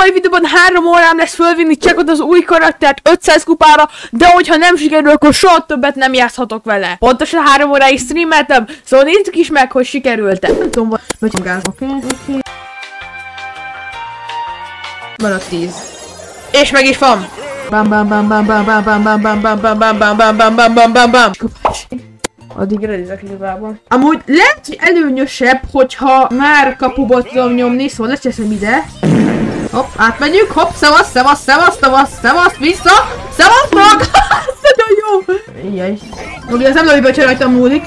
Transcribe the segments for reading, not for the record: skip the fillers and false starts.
mai videóban három órám lesz fölvinni Jackot az új karaktert 500 kupára, de hogyha nem sikerül, akkor soha többet nem játszhatok vele. Pontosan 3 óráig streameltem, szóval nézzük is meg, hogy sikerült-e. Nem tudom, vagy gáz. Oké. Van a 10. És meg is van. Bam bam bam bam bam bam bam bam bam bam bam bam bam bam bam bam bam bam bam. Addig redizek hibában. Amúgy lehet, hogy előnyösebb, hogyha már kapuba tudom nyomni, szóval ne cseszem ide. Hopp, átmegyünk, hopp, szevasz, szevasz, szevasz, szevasz, szevasz, vissza, szevasz maga! Nagyon jó! Jaj. Ugye az emlőből se rajtam múlik.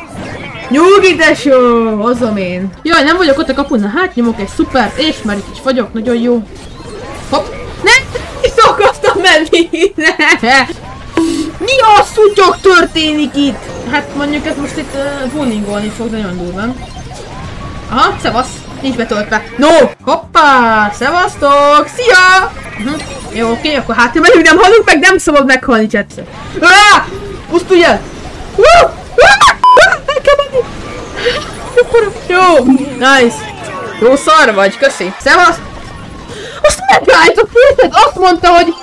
Nyugi tesó, hozom én. Jaj, nem vagyok ott a kapun, hát nyomok egy szuper, és már itt is vagyok, nagyon jó. Hopp, ne! Itt akartam menni! Mi a szutyok történik itt? Hát mondjuk ez most itt bowlingolni fog, nagyon durván. Aha, szevasz! Nincs betöltve. No! Hoppá! Szevasztok! Szia! Jó, oké, akkor hát menjünk, nem halunk meg, nem szabad meghalni, egyszer. Áááá! Pusztulj el! El kell menni! Jó! Nice! Jó szar vagy, köszi! Szevasz! Azt megállt a fültet! Azt mondta, hogy...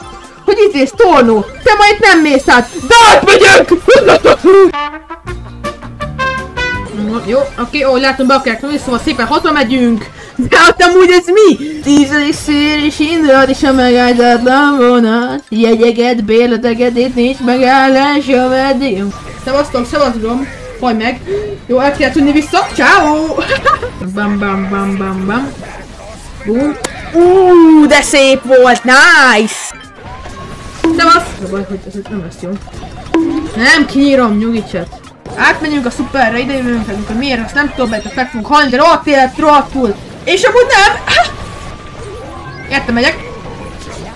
hogy itt és tornó! Te majd nem mész át! De átmegyünk! Jó, oké, ó, látom, be akarják menni, szóval szépen haza megyünk! De hát amúgy ez mi? Tízedik szél és indult, és a megállhatatlan vonat. Jegyeged, bérleteket, itt nincs megállás, ameddig. Szevasztom, szevasztom, hajj meg! Jó, el kell tudni vissza, ciao. Bam bam bam bam bam. Bum. De szép volt, nice! Szevasz! A baj, hogy ez nem lesz jó. Nem kinyírom, nyugicset. Átmenjünk a szuperre, ide jövünk, amikor miért, azt nem tudom, mert meg fogunk halni, de rohadt élet, rohadt túl. És amúgy nem! Értem, megyek.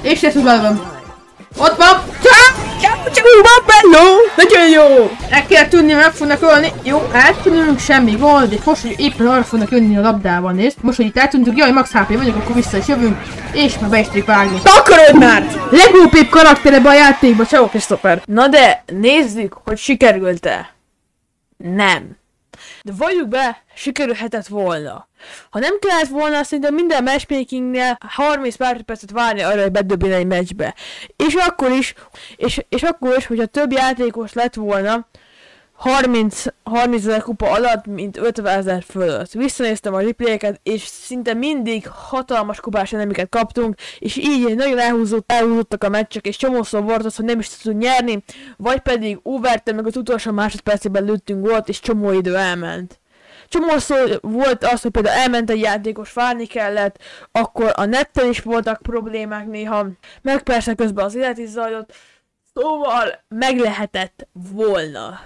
És ezt ugrálom. Ott van! Csak belló! Nagyon jó! El kell tudni, meg fognak ölni. Jó, eltűnünk, semmi gond, és most, hogy éppen arra fognak jönni a labdával, nézd. Most, hogy itt eltűntünk, jaj, max HP vagyok, akkor vissza is jövünk, és már be is tudjuk vágni. Takarod már! Legújabb karakterebe a játékba, csavok és szuper. Na de, nézzük, hogy sikerült-e. Nem. De valljuk be, sikerülhetett volna. Ha nem kellett volna, szerintem minden matchmakingnél 30 percet várni arra, hogy bedobjon egy meccsbe. És akkor is, hogyha több játékos lett volna 30 000 kupa alatt, mint 50 000 fölött. Visszanéztem a replayeket, és szinte mindig hatalmas kupás enemiket kaptunk, és így nagyon elhúzottak a meccsek, és csomószor volt az, hogy nem is tudtunk nyerni, vagy pedig overtem, meg az utolsó másodpercében lőttünk volt, és csomó idő elment. Csomószor volt az, hogy például elment egy játékos, várni kellett, akkor a netten is voltak problémák néha, meg persze közben az élet is zajlott, szóval meg lehetett volna.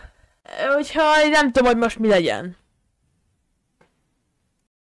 Úgyhogy nem tudom, hogy most mi legyen.